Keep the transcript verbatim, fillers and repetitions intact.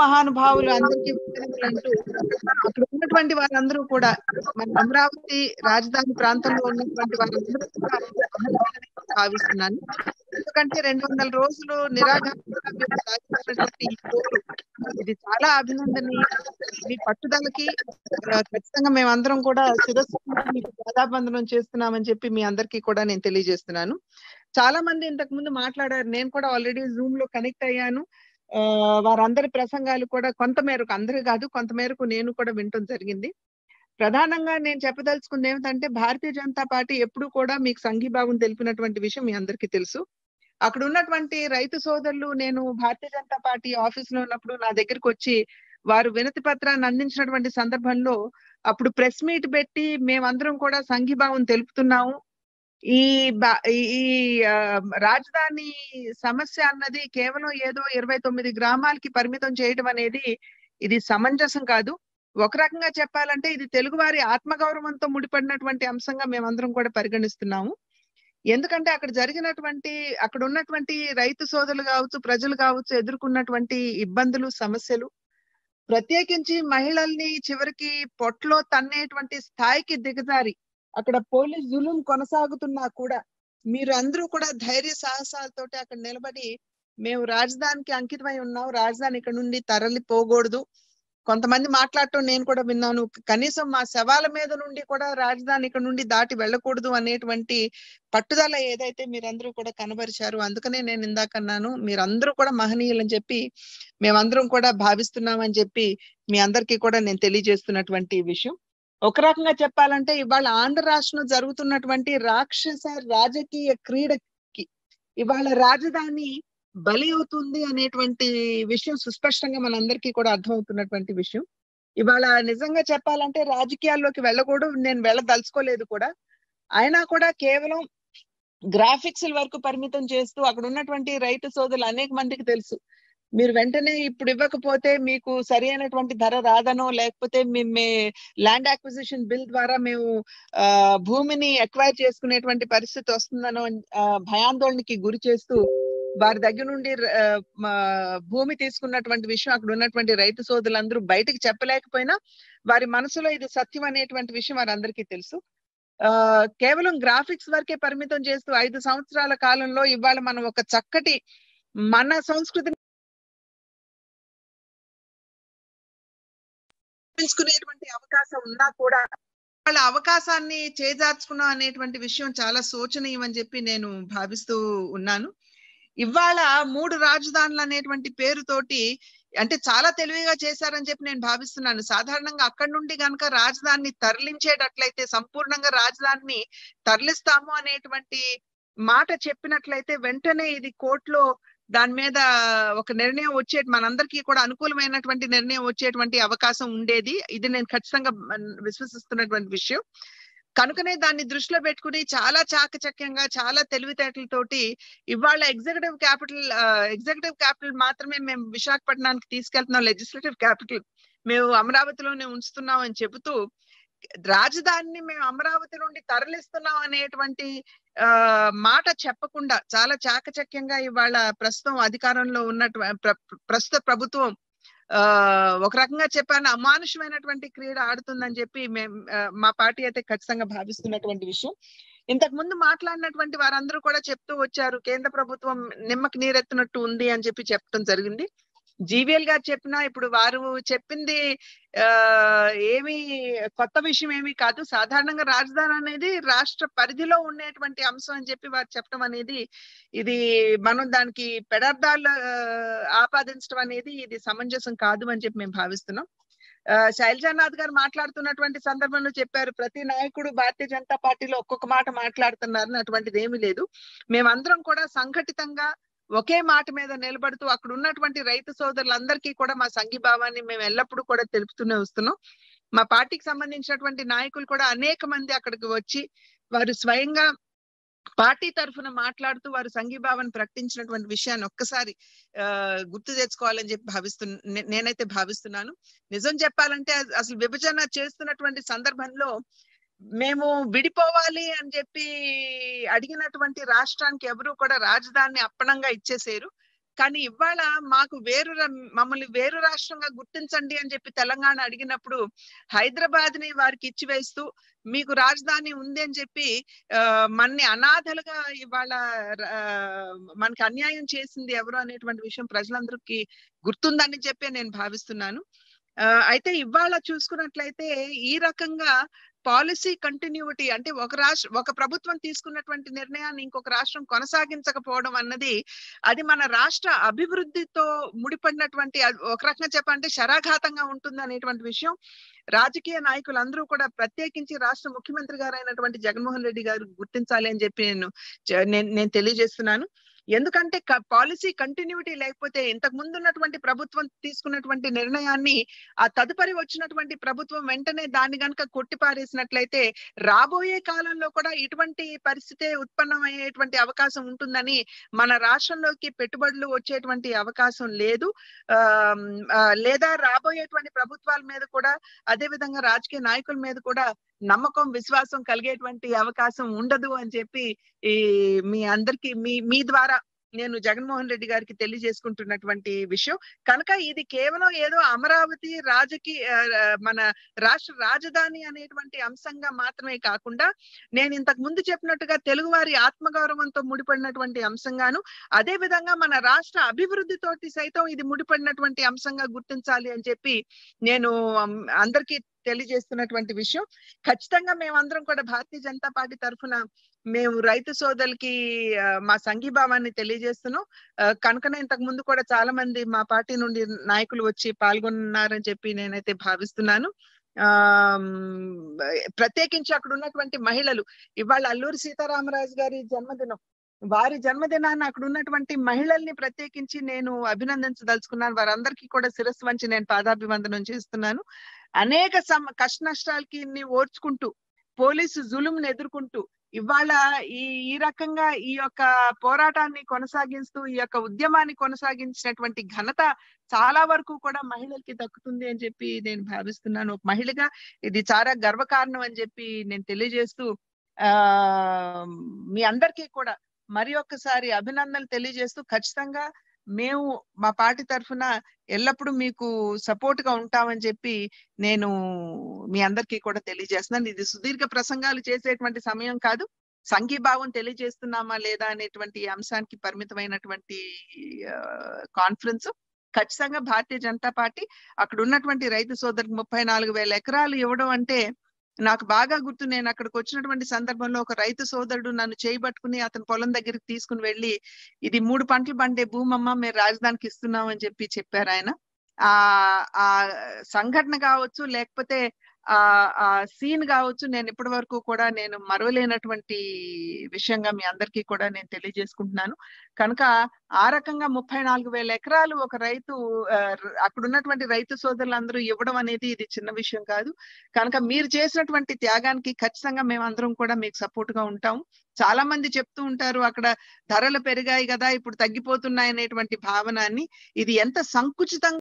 మహానుభావులు అందరికీ విస్తరించాలంటూ అక్కడ ఉన్నటువంటి వారందరూ కూడా మన అమరావతి రాజధాని ప్రాంతంలో ఉన్నటువంటి వారందరూ భావిస్తున్నాను. ఎందుకంటే రెండు వందల రోజులు నిరాఘాటంగా ఇది చాలా అభినందనీయ. మీ పట్టుదలకి ఖచ్చితంగా మేమందరం కూడా శిరస్సు మీకు పాదాబంధనం చేస్తున్నామని చెప్పి మీ అందరికీ కూడా నేను తెలియజేస్తున్నాను. చాలా మంది ఇంతకు ముందు మాట్లాడారు, నేను కూడా ఆల్రెడీ జూమ్ లో కనెక్ట్ అయ్యాను. ఆ వారందరి ప్రసంగాలు కూడా కొంతమేరకు, అందరూ కాదు కొంతమేరకు నేను కూడా వినటం జరిగింది. ప్రధానంగా నేను చెప్పదలుచుకుంది ఏమిటంటే భారతీయ జనతా పార్టీ ఎప్పుడు కూడా మీకు సంఘీభావం తెలిపినటువంటి విషయం మీ అందరికీ తెలుసు. అక్కడ ఉన్నటువంటి రైతు సోదరులు నేను భారతీయ జనతా పార్టీ ఆఫీస్ లో ఉన్నప్పుడు నా దగ్గరకు వచ్చి వారు వినతి పత్రాన్ని అందించినటువంటి సందర్భంలో అప్పుడు ప్రెస్ మీట్ పెట్టి మేమందరం కూడా సంఘీభావం తెలుపుతున్నాము. ఈ ఈ రాజధాని సమస్య అన్నది కేవలం ఏదో ఇరవై తొమ్మిది గ్రామాలకి పరిమితం చేయడం అనేది ఇది సమంజసం కాదు. ఒక రకంగా చెప్పాలంటే ఇది తెలుగు వారి ఆత్మగౌరవంతో ముడిపడినటువంటి అంశంగా మేమందరం కూడా పరిగణిస్తున్నాము. ఎందుకంటే అక్కడ జరిగినటువంటి అక్కడ ఉన్నటువంటి రైతు సోదరులు కావచ్చు, ప్రజలు కావచ్చు, ఎదుర్కొన్నటువంటి ఇబ్బందులు, సమస్యలు, ప్రత్యేకించి మహిళల్ని చివరికి పొట్టలో తన్నేటువంటి స్థాయికి దిగజారి అక్కడ పోలీస్ జులుం కొనసాగుతున్నా కూడా మీరు అందరూ కూడా ధైర్య సాహసాలతోటి అక్కడ నిలబడి మేము రాజధానికి అంకితమై ఉన్నాం, రాజధాని ఇక్కడ నుండి తరలిపోకూడదు. కొంతమంది మాట్లాడటం నేను కూడా విన్నాను, కనీసం మా శవాల మీద నుండి కూడా రాజధాని ఇక్కడ నుండి దాటి వెళ్ళకూడదు అనేటువంటి పట్టుదల ఏదైతే మీరందరూ కూడా కనబరిచారు. అందుకనే నేను ఇందాకన్నాను మీరందరూ కూడా మహనీయులని చెప్పి మేమందరం కూడా భావిస్తున్నామని చెప్పి మీ అందరికీ కూడా నేను తెలియజేస్తున్నటువంటి విషయం. ఒక రకంగా చెప్పాలంటే ఇవాళ ఆంధ్ర రాష్ట్రంలో జరుగుతున్నటువంటి రాక్షస రాజకీయ క్రీడకి ఇవాళ రాజధాని బలి అవుతుంది అనేటువంటి విషయం సుస్పష్టంగా మనందరికీ కూడా అర్థమవుతున్నటువంటి విషయం. ఇవాళ నిజంగా చెప్పాలంటే రాజకీయాల్లోకి వెళ్ళకూడదు, నేను వెళ్ళదలుచుకోలేదు కూడా, అయినా కూడా కేవలం గ్రాఫిక్స్ వరకు పరిమితం చేస్తూ అక్కడ ఉన్నటువంటి రైతు సోదరులు అనేక మందికి తెలుసు, మీరు వెంటనే ఇప్పుడు ఇవ్వకపోతే మీకు సరి అయినటువంటి ధర రాదనో, లేకపోతే మేము ల్యాండ్ యాక్విజిషన్ బిల్ ద్వారా మేము ఆ భూమిని ఎక్వైర్ చేసుకునేటువంటి పరిస్థితి వస్తుందనో భయాందోళనకి గురి చేస్తూ వారి దగ్గర నుండి భూమి తీసుకున్నటువంటి విషయం అక్కడ ఉన్నటువంటి రైతు సోదరులందరూ బయటకు చెప్పలేకపోయినా వారి మనసులో ఇది సత్యం అనేటువంటి విషయం వారందరికీ తెలుసు. ఆ కేవలం గ్రాఫిక్స్ వరకే పరిమితం చేస్తూ ఐదు సంవత్సరాల కాలంలో ఇవాళ మనం ఒక చక్కటి మన సంస్కృతిని పెంచుకునేటువంటి అవకాశం ఉన్నా కూడా వాళ్ళ అవకాశాన్ని చేజార్చుకున్నాం అనేటువంటి విషయం చాలా శోచనీయం అని చెప్పి నేను భావిస్తూ ఉన్నాను. ఇవాళ మూడు రాజధానులు అనేటువంటి పేరుతోటి అంటే చాలా తెలివిగా చేశారని చెప్పి నేను భావిస్తున్నాను. సాధారణంగా అక్కడి నుండి గనక రాజధానిని తరలించేటట్లయితే, సంపూర్ణంగా రాజధానిని తరలిస్తాము అనేటువంటి మాట చెప్పినట్లయితే వెంటనే ఇది కోర్టులో దాని మీద ఒక నిర్ణయం వచ్చే మనందరికీ కూడా అనుకూలమైనటువంటి నిర్ణయం వచ్చేటువంటి అవకాశం ఉండేది. ఇది నేను ఖచ్చితంగా విశ్వసిస్తున్నటువంటి విషయం. కనుకనే దాన్ని దృష్టిలో పెట్టుకుని చాలా చాకచక్యంగా, చాలా తెలివితేటలతోటి ఇవాళ ఎగ్జిక్యూటివ్ క్యాపిటల్ ఎగ్జిక్యూటివ్ క్యాపిటల్ మాత్రమే మేము విశాఖపట్నానికి తీసుకెళ్తున్నాం, లెజిస్లేటివ్ క్యాపిటల్ మేము అమరావతిలోనే ఉంచుతున్నాం అని చెబుతూ రాజధానిని మేము అమరావతి నుండి తరలిస్తున్నాం అనేటువంటి ఆ మాట చెప్పకుండా చాలా చాకచక్యంగా ఇవాళ ప్రస్తుతం అధికారంలో ఉన్నటువంటి ప్రస్తుత ప్రభుత్వం ఆ ఒక రకంగా చెప్పాను అమానుషమైనటువంటి క్రీడ ఆడుతుందని చెప్పి మేము మా పార్టీ అయితే ఖచ్చితంగా భావిస్తున్నటువంటి విషయం. ఇంతకు ముందు మాట్లాడినటువంటి వారందరూ కూడా చెప్తూ వచ్చారు కేంద్ర ప్రభుత్వం నిమ్మకి నీరెత్తినట్టు ఉంది అని చెప్పి చెప్పడం జరిగింది. జీవీఎల్ గారు చెప్పినా ఇప్పుడు వారు చెప్పింది ఆ ఏమి కొత్త విషయం ఏమీ కాదు. సాధారణంగా రాజధాని అనేది రాష్ట్ర పరిధిలో ఉండేటువంటి అంశం అని చెప్పి వారు చెప్పడం అనేది ఇది మనం దానికి పెడార్థాలు ఆపాదించడం అనేది ఇది సమంజసం కాదు అని చెప్పి మేము భావిస్తున్నాం. ఆ శైలజానాథ్ గారు మాట్లాడుతున్నటువంటి సందర్భంలో చెప్పారు ప్రతి నాయకుడు భారతీయ జనతా పార్టీలో ఒక్కొక్క మాట మాట్లాడుతున్నారని. అటువంటిది ఏమీ లేదు, మేమందరం కూడా సంఘటితంగా ఒకే మాట మీద నిలబడుతూ అక్కడ ఉన్నటువంటి రైతు సోదరులందరికీ కూడా మా సంఘీభావాన్ని మేము ఎల్లప్పుడూ కూడా తెలుపుతూనే వస్తున్నాం. మా పార్టీకి సంబంధించినటువంటి నాయకులు కూడా అనేక మంది అక్కడికి వచ్చి వారు స్వయంగా పార్టీ తరఫున మాట్లాడుతూ వారు సంఘీభావాన్ని ప్రకటించినటువంటి విషయాన్ని ఒక్కసారి ఆ గుర్తు తెచ్చుకోవాలని చెప్పి భావిస్తున్నా నేనైతే భావిస్తున్నాను. నిజం చెప్పాలంటే అసలు విభజన చేస్తున్నటువంటి సందర్భంలో మేము విడిపోవాలి అని చెప్పి అడిగినటువంటి రాష్ట్రానికి ఎవరు కూడా రాజధానిని అప్పనంగా ఇచ్చేసారు. కానీ ఇవాళ మాకు వేరు మమ్మల్ని వేరు రాష్ట్రంగా గుర్తించండి అని చెప్పి తెలంగాణ అడిగినప్పుడు హైదరాబాద్ ని వారికి ఇచ్చివేస్తూ మీకు రాజధాని ఉంది అని చెప్పి మనని అనాథలుగా ఇవాళ మనకి అన్యాయం చేసింది ఎవరు అనేటువంటి విషయం ప్రజలందరికీ గుర్తుందని చెప్పి నేను భావిస్తున్నాను. అయితే ఇవాళ చూసుకున్నట్లయితే ఈ రకంగా పాలసీ కంటిన్యూటీ అంటే ఒక రాష్ట్ర ఒక ప్రభుత్వం తీసుకున్నటువంటి నిర్ణయాన్ని ఇంకొక రాష్ట్రం కొనసాగించకపోవడం అన్నది అది మన రాష్ట్ర అభివృద్ధితో ముడిపడినటువంటి ఒక రకంగా చెప్పాలంటే శరాఘాతంగా ఉంటుంది అనేటువంటి విషయం రాజకీయ నాయకులందరూ కూడా ప్రత్యేకించి రాష్ట్ర ముఖ్యమంత్రి గారైనటువంటి జగన్మోహన్ రెడ్డి గారు గుర్తించాలి అని చెప్పి నేను నేను తెలియజేస్తున్నాను. ఎందుకంటే పాలసీ కంటిన్యూటీ లేకపోతే ఇంతకు ముందు ఉన్నటువంటి ప్రభుత్వం తీసుకున్నటువంటి నిర్ణయాన్ని ఆ తదుపరి వచ్చినటువంటి ప్రభుత్వం వెంటనే దాన్ని గనక కొట్టిపారేసినట్లయితే రాబోయే కాలంలో కూడా ఇటువంటి పరిస్థితే ఉత్పన్నమయ్యేటువంటి అవకాశం ఉంటుందని మన రాష్ట్రంలోకి పెట్టుబడులు వచ్చేటువంటి అవకాశం లేదు. ఆ లేదా రాబోయేటువంటి ప్రభుత్వాల మీద కూడా అదేవిధంగా రాజకీయ నాయకుల మీద కూడా నమ్మకం విశ్వాసం కలిగేటువంటి అవకాశం ఉండదు అని చెప్పి ఈ మీ అందరికీ మీ మీ ద్వారా నేను జగన్మోహన్ రెడ్డి గారికి తెలియజేసుకుంటున్నటువంటి విషయం. కనుక ఇది కేవలం ఏదో అమరావతి రాజకీయ మన రాష్ట్ర రాజధాని అనేటువంటి అంశంగా మాత్రమే కాకుండా నేను ఇంతకు ముందు చెప్పినట్టుగా తెలుగు వారి ఆత్మగౌరవంతో ముడిపడినటువంటి అంశంగాను అదే విధంగా మన రాష్ట్ర అభివృద్ధితోటి సైతం ఇది ముడిపడినటువంటి అంశంగా గుర్తించాలి అని చెప్పి నేను అందరికీ తెలియజేస్తున్నటువంటి విషయం. ఖచ్చితంగా మేమందరం కూడా భారతీయ జనతా పార్టీ తరఫున మేము రైతు సోదరులకి మా సంఘీభావాన్ని తెలియజేస్తున్నాం. కనుకనే ఇంతకు ముందు కూడా చాలా మంది మా పార్టీ నుండి నాయకులు వచ్చి పాల్గొన్నారని చెప్పి నేనైతే భావిస్తున్నాను. ఆ ప్రత్యేకించి అక్కడ ఉన్నటువంటి మహిళలు ఇవాళ అల్లూరి సీతారామరాజు గారి జన్మదినం వారి జన్మదినాన్ని అక్కడ ఉన్నటువంటి మహిళల్ని ప్రత్యేకించి నేను అభినందించదలుచుకున్నాను. వారందరికీ కూడా శిరస్సు వంచి నేను పాదాభివందనం చేస్తున్నాను. అనేక సమ కష్ట నష్టాలకి ఓర్చుకుంటూ పోలీసు జులుంను ఎదుర్కొంటూ ఇవాళ ఈ ఈ రకంగా ఈ యొక్క పోరాటాన్ని కొనసాగిస్తూ ఈ యొక్క ఉద్యమాన్ని కొనసాగించినటువంటి ఘనత చాలా వరకు కూడా మహిళలకి దక్కుతుంది అని చెప్పి నేను భావిస్తున్నాను. ఒక మహిళగా ఇది చాలా గర్వకారణం అని చెప్పి నేను తెలియజేస్తూ ఆ మీ అందరికీ కూడా మరి ఒక్కసారి అభినందనలు తెలియజేస్తూ ఖచ్చితంగా మేము మా పార్టీ తరఫున ఎల్లప్పుడూ మీకు సపోర్ట్ గా ఉంటామని చెప్పి నేను మీ అందరికీ కూడా తెలియజేస్తున్నాను. ఇది సుదీర్ఘ ప్రసంగాలు చేసేటువంటి సమయం కాదు. సంఘీభావం తెలియజేస్తున్నామా లేదా అనేటువంటి అంశానికి పరిమితమైనటువంటి కాన్ఫరెన్స్. ఖచ్చితంగా భారతీయ జనతా పార్టీ అక్కడ ఉన్నటువంటి రైతు సోదరులకు ముప్పై నాలుగు వేల ఎకరాలు ఇవ్వడం అంటే నాకు బాగా గుర్తు. నేను అక్కడికి వచ్చినటువంటి సందర్భంలో ఒక రైతు సోదరుడు నన్ను చేయబట్టుకుని అతని పొలం దగ్గరికి తీసుకుని వెళ్ళి ఇది మూడు పంటలు పండే భూమమ్మ మేము రాజధానికి ఇస్తున్నాం అని చెప్పి చెప్పారు ఆయన. ఆ ఆ సంఘటన కావచ్చు లేకపోతే ఆ ఆ సీన్ కావచ్చు నేను ఇప్పటి వరకు కూడా నేను మరవలేనటువంటి విషయంగా మీ అందరికీ కూడా నేను తెలియజేసుకుంటున్నాను. కనుక ఆ రకంగా ముప్పై నాలుగు వేల ఎకరాలు ఒక రైతు అక్కడ ఉన్నటువంటి రైతు సోదరులందరూ ఇవ్వడం అనేది ఇది చిన్న విషయం కాదు. కనుక మీరు చేసినటువంటి త్యాగానికి ఖచ్చితంగా మేమందరం కూడా మీకు సపోర్ట్ గా ఉంటాం. చాలా మంది చెప్తూ ఉంటారు అక్కడ ధరలు పెరిగాయి కదా ఇప్పుడు తగ్గిపోతున్నాయి అనేటువంటి భావనాన్ని. ఇది ఎంత సంకుచితంగా